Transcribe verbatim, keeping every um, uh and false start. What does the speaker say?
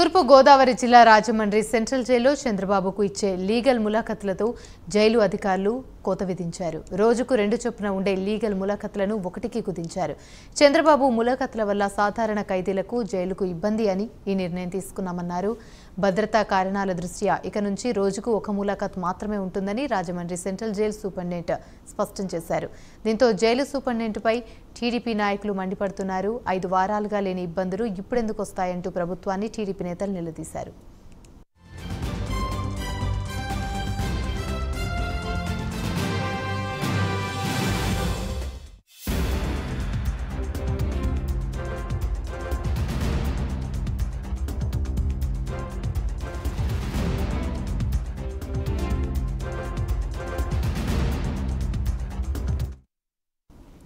తూర్పు గోదావరి జిల్లా రాజమండ్రి సెంట్రల్ జైల్లో చంద్రబాబుకు ఇచ్చే లీగల్ ములాఖతులతో జైలు అధికారులు కోత విధించారు. రోజుకు రెండు చొప్పున ఉండే లీగల్ ములాఖతులను ఒకటికి కుదించారు. చంద్రబాబు ములాఖతుల వల్ల సాధారణ ఖైదీలకు జైలుకు ఇబ్బంది అని ఈ నిర్ణయం తీసుకున్నామన్నారు. భద్రతా కారణాల దృష్ట్యా ఇక నుంచి రోజుకు ఒక ములాఖత్ మాత్రమే ఉంటుందని రాజమండ్రి సెంట్రల్ జైలు సూపరింటెండెంట్ స్పష్టం చేశారు. దీంతో జైలు సూపరింటెండెంట్పై టీడీపీ నాయకులు మండిపడుతున్నారు. ఐదు వారాలుగా లేని ఇబ్బందులు ఇప్పుడెందుకు వస్తాయంటూ ప్రభుత్వాన్ని టీడీపీ నేతలు నిలదీశారు.